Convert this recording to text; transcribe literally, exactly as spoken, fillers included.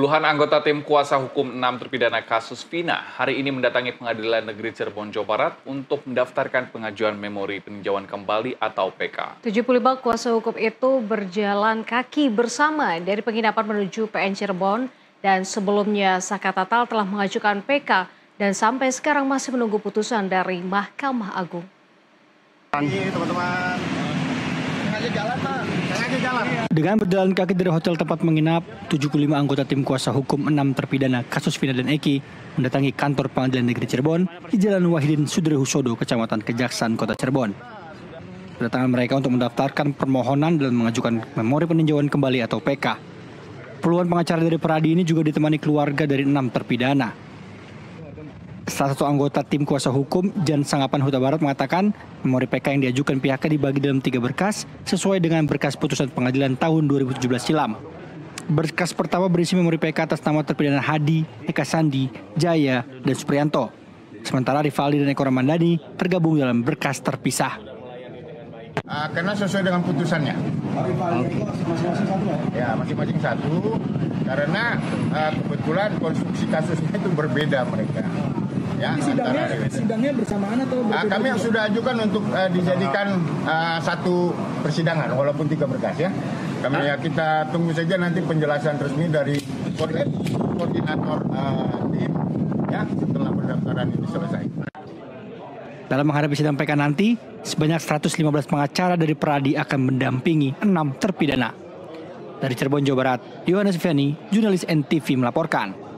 Puluhan anggota tim kuasa hukum enam terpidana kasus Vina hari ini mendatangi Pengadilan Negeri Cirebon, Jawa Barat untuk mendaftarkan pengajuan memori peninjauan kembali atau P K. tujuh puluh lima kuasa hukum itu berjalan kaki bersama dari penginapan menuju P N Cirebon dan sebelumnya Saka Tatal telah mengajukan P K dan sampai sekarang masih menunggu putusan dari Mahkamah Agung. Ini teman-teman, sengaja jalan, Pak. Sengaja jalan. Dengan berjalan kaki dari hotel tempat menginap, tujuh puluh lima anggota tim kuasa hukum enam terpidana kasus Vina dan Eki mendatangi kantor Pengadilan Negeri Cirebon di Jalan Wahidin Sudrihusodo, Kecamatan Kejaksaan, Kota Cirebon. Kedatangan mereka untuk mendaftarkan permohonan dan mengajukan memori peninjauan kembali atau P K. Puluhan pengacara dari Peradi ini juga ditemani keluarga dari enam terpidana. Salah satu anggota tim kuasa hukum, Jan Sangapan Huta Barat, mengatakan memori P K yang diajukan pihaknya dibagi dalam tiga berkas sesuai dengan berkas putusan pengadilan tahun dua ribu tujuh belas silam. Berkas pertama berisi memori P K atas nama terpidana Hadi, Eka Sandi, Jaya, dan Supriyanto. Sementara Rivaldi dan Eko Ramandani tergabung dalam berkas terpisah. Uh, karena sesuai dengan putusannya. Ya, masing-masing satu. Karena uh, kebetulan konstruksi kasusnya itu berbeda mereka. Ya, sidangnya, sidangnya bersamaan atau berbeda? Kami yang sudah ajukan untuk uh, dijadikan uh, satu persidangan, walaupun tiga berkas ya. Kami ya, kita tunggu saja nanti penjelasan resmi dari koordinator uh, tim ya setelah pendaftaran ini selesai. Dalam menghadapi sidang P K nanti, sebanyak seratus lima belas pengacara dari Peradi akan mendampingi enam terpidana. Dari Cirebon, Jawa Barat, Yohanes Feni, jurnalis N T V melaporkan.